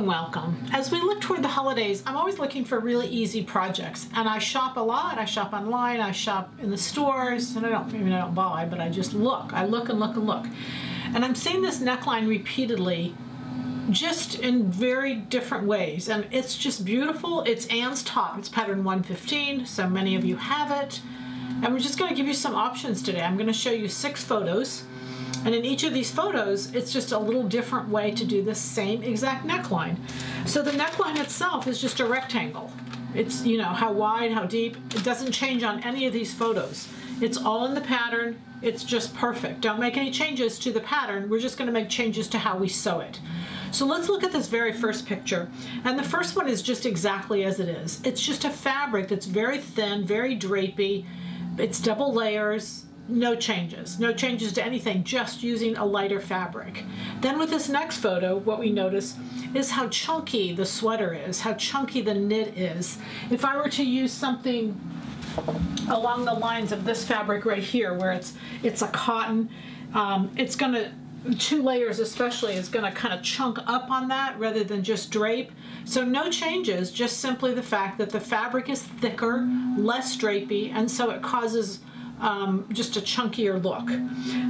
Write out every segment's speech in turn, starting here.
Welcome. As we look toward the holidays, I'm always looking for really easy projects, and I shop a lot. I shop online, I shop in the stores, and I don't buy, but I just look. I look and look and look. And I'm seeing this neckline repeatedly, just in very different ways, and it's just beautiful. It's Ann's Top. It's pattern 115, so many of you have it. And we're just going to give you some options today. I'm going to show you 6 photos, and in each of these photos, it's just a little different way to do the same exact neckline. So the neckline itself is just a rectangle. It's, you know, how wide, how deep. It doesn't change on any of these photos. It's all in the pattern. It's just perfect. Don't make any changes to the pattern. We're just going to make changes to how we sew it. So let's look at this very first picture. And the first one is just exactly as it is. It's just a fabric that's very thin, very drapey. It's double layers. No changes. No changes to anything, just using a lighter fabric. Then with this next photo, what we notice is how chunky the sweater is, how chunky the knit is. If I were to use something along the lines of this fabric right here, where it's a cotton, it's going to, 2 layers especially, is going to kind of chunk up on that rather than just drape. So no changes, just simply the fact that the fabric is thicker, less drapey, and so it causes just a chunkier look.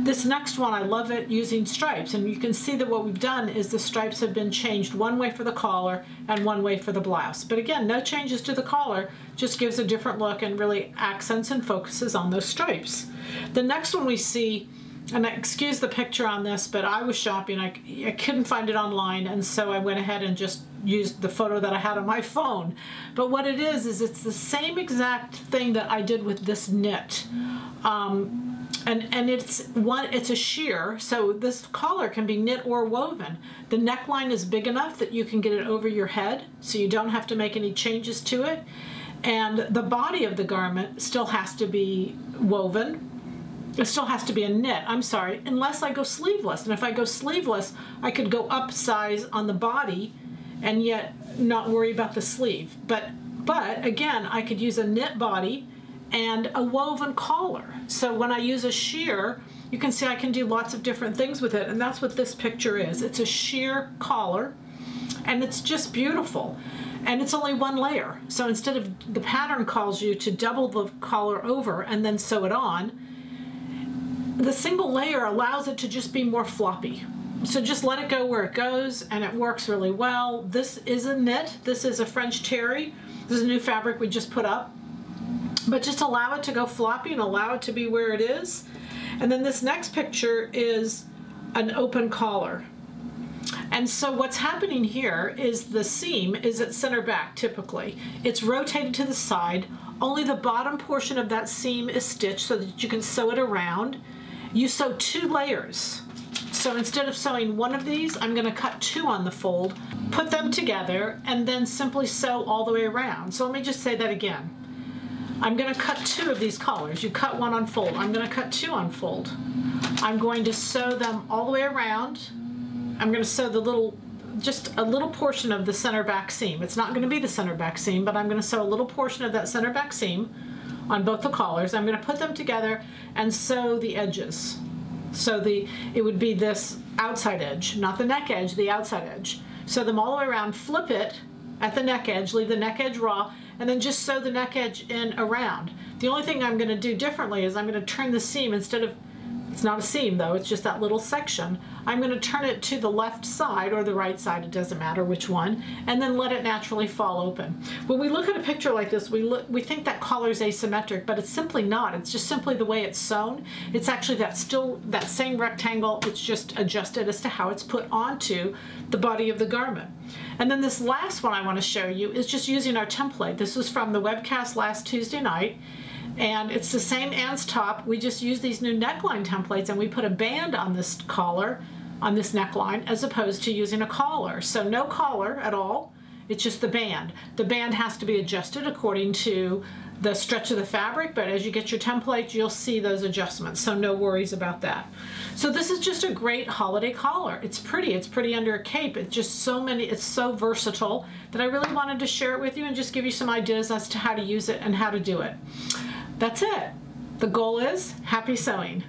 This next one, I love it, using stripes, and you can see that what we've done is the stripes have been changed one way for the collar and one way for the blouse. But again, no changes to the collar, just gives a different look and really accents and focuses on those stripes. The next one we see, and excuse the picture on this, but I was shopping, I couldn't find it online, and so I went ahead and just used the photo that I had on my phone. But what it is it's the same exact thing that I did with this knit. And it's a sheer, so this collar can be knit or woven. The neckline is big enough that you can get it over your head, so you don't have to make any changes to it. And the body of the garment still has to be woven. It still has to be a knit, I'm sorry, unless I go sleeveless. And if I go sleeveless, I could go up size on the body and yet not worry about the sleeve. But again, I could use a knit body and a woven collar. So when I use a sheer, you can see I can do lots of different things with it, and that's what this picture is. It's a sheer collar, and it's just beautiful. And it's only one layer. So instead of, the pattern calls you to double the collar over and then sew it on, the single layer allows it to just be more floppy. So just let it go where it goes, and it works really well. This is a knit. This is a French terry. This is a new fabric we just put up. But just allow it to go floppy and allow it to be where it is. And then this next picture is an open collar. And so what's happening here is the seam is at center back, typically. It's rotated to the side. Only the bottom portion of that seam is stitched so that you can sew it around. You sew 2 layers. So instead of sewing one of these, I'm going to cut 2 on the fold, put them together, and then simply sew all the way around. So let me just say that again. I'm going to cut 2 of these collars. You cut 1 on fold. I'm going to cut 2 on fold. I'm going to sew them all the way around. I'm going to sew the little, just a little portion of the center back seam. It's not going to be the center back seam, but I'm going to sew a little portion of that center back seam on both the collars. I'm going to put them together and sew the edges. So it would be this outside edge, not the neck edge, the outside edge. Sew them all the way around, flip it at the neck edge, leave the neck edge raw, and then just sew the neck edge in around. The only thing I'm going to do differently is I'm going to turn the seam, instead of, it's not a seam though, it's just that little section, I'm going to turn it to the left side or the right side, it doesn't matter which one, and then let it naturally fall open. When we look at a picture like this, we think that collar is asymmetric, but it's simply not. It's just simply the way it's sewn. It's actually that same rectangle, it's just adjusted as to how it's put onto the body of the garment. And then this last one I want to show you is just using our template. This was from the webcast last Tuesday night. And it's the same Ann's Top. We just use these new neckline templates, and we put a band on this collar, on this neckline, as opposed to using a collar. So no collar at all. It's just the band. The band has to be adjusted according to the stretch of the fabric, but as you get your template, you'll see those adjustments, so no worries about that. So this is just a great holiday collar. It's pretty under a cape. It's just so many, it's so versatile that I really wanted to share it with you and just give you some ideas as to how to use it and how to do it. That's it. The goal is happy sewing.